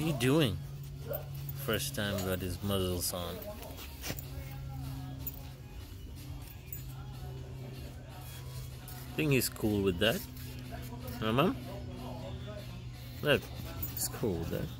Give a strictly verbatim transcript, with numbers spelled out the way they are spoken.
What are you doing? First time got his muzzles on. I think he's cool with that. Mama? Look, he's cool with that.